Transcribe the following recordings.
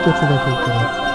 一つだけいただく。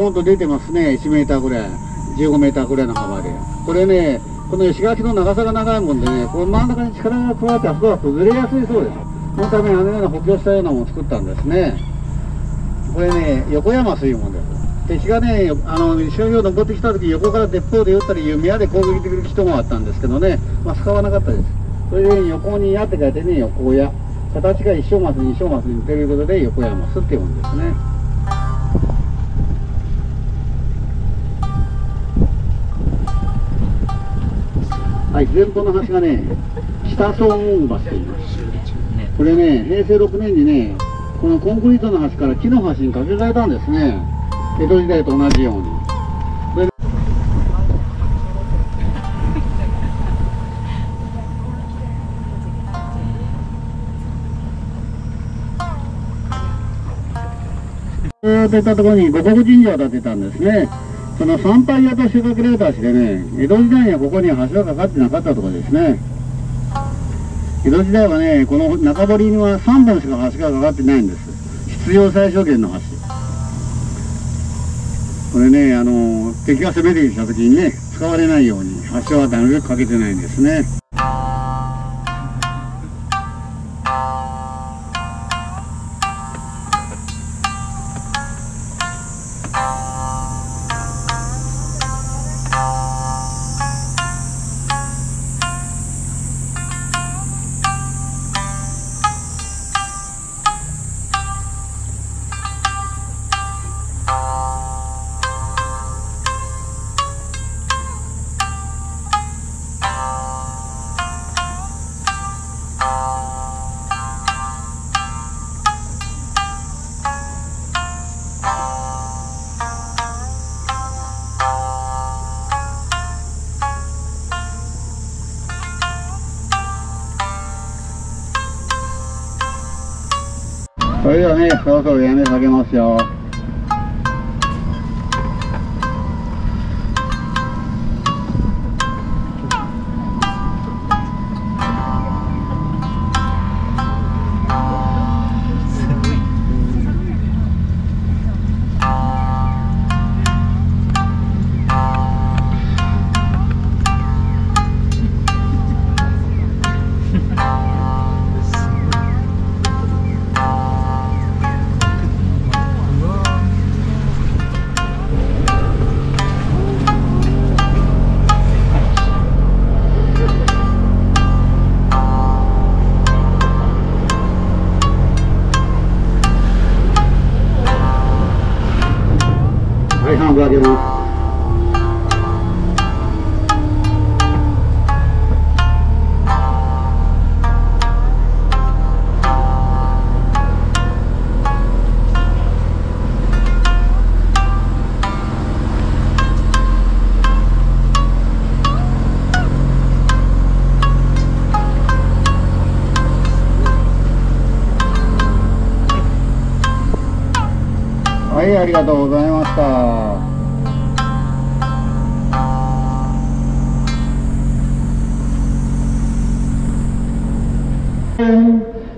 ほんと出てますね。1メーターぐらい、15メーターぐらいの幅で、これね、この石垣の長さが長いもんでね、この真ん中に力が加わって、あそこは崩れやすいそうです。そのためにあのような補強したようなものを作ったんですね。これね、横山水門です。敵がね、石垣を登ってきた時、横から鉄砲で撃ったり弓矢で攻撃できる人もあったんですけどね、まあ、使わなかったです。それで横に矢って書いてね、横矢、形が一升マス二升マスに似てることで横山マスって呼ぶんですね。はい、前方の橋がね、北総門橋といいます。これね、平成6年にね、このコンクリートの橋から木の橋に架け替えたんですね。江戸時代と同じように。ずっとところに護国神社を建てたんですね。その参拝屋としてかけられた橋でね、江戸時代にはここに橋がかかってなかったところですね。江戸時代はね、この中堀には3本しか橋がかかってないんです。必要最小限の橋。これね、敵が攻めてきた時にね、使われないように橋はなるべくかけてないんですね。それではね、そろそろ屋根下げますよ。半分開けます。はい、ありがとうございました。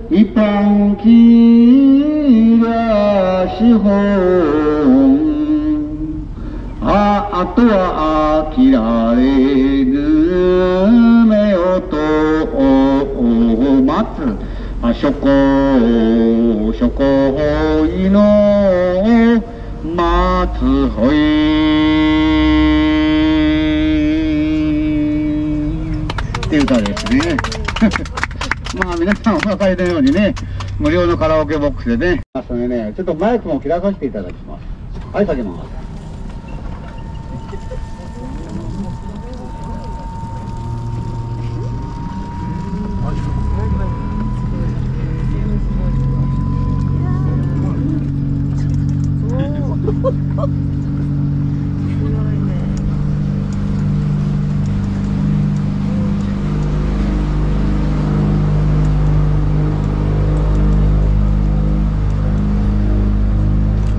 一本木が四本、あとは飽きられぬ目音を待つ諸行諸行いの待つほいって歌ですね。まあ皆さんお分かりのようにね、無料のカラオケボックスでね、それね、ちょっとマイクも切らさせていただきます。はい、下げます。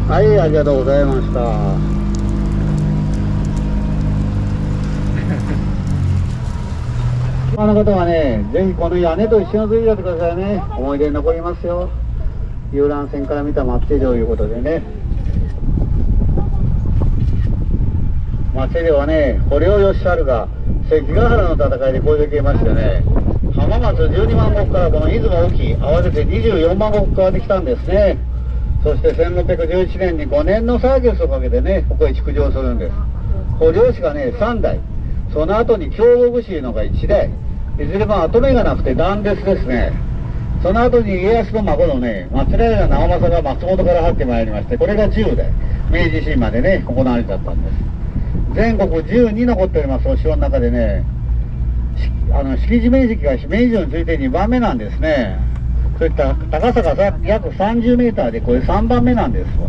はい、ありがとうございました。他の方はね、ぜひこの屋根と一緒についてやってくださいね。思い出に残りますよ。遊覧船から見た松江城ということでね。松江城はね、堀尾義晴が関ヶ原の戦いで攻撃を受けましてね、浜松12万石からこの出雲沖、合わせて24万石変わってきたんですね。そして1611年に5年の歳月をかけてね、ここへ築城するんです。堀尾氏がね、3代、その後に京極氏のが1代、いずれも跡目がなくて断絶ですね。その後に家康の孫のね、松平直政が松本から発ってまいりまして、これが10代、明治維新までね、行われちゃったんです。全国12残っております、お城の中でね、敷地面積が明治城について2番目なんですね。そういった高さが約30メーターで、これ3番目なんですわ。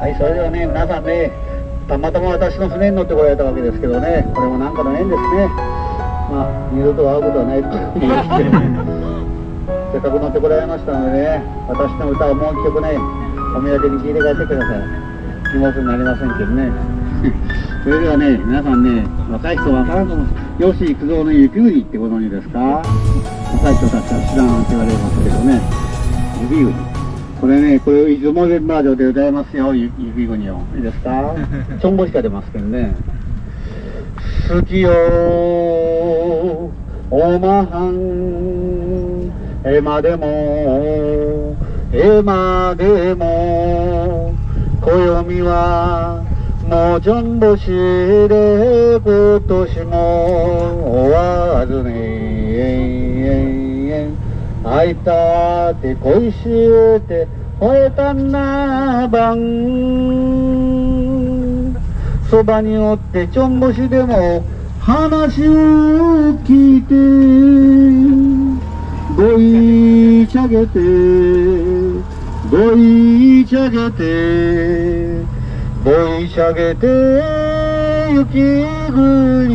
はい、それではね、皆さんね、たまたま私の船に乗ってこられたわけですけどね、これもなんかの縁ですね。まあ、二度と会うことはないと思いますけどね。せっかく乗ってこられましたのでね、私の歌をもう一曲ね、お土産に聴いて帰ってください。荷物になりませんけどね。それではね、皆さんね、若い人は分からんと思う。吉幾三の雪国ってご存知ですか？若い人たちは知らんって言われますけどね、雪国。これね、これを出雲弁バージョンで歌いますよ、雪国を。いいですか？ちょんぼしか出ますけどね。好きよ、おまはん、えまでも、えまでも、暦は、もうちょんぼしで今年も終わるね。会いたって恋して吠えたな晩、そばにおってちょんぼしでも話を聞いて、ごいちゃげてごいちゃげて追い上げて雪国。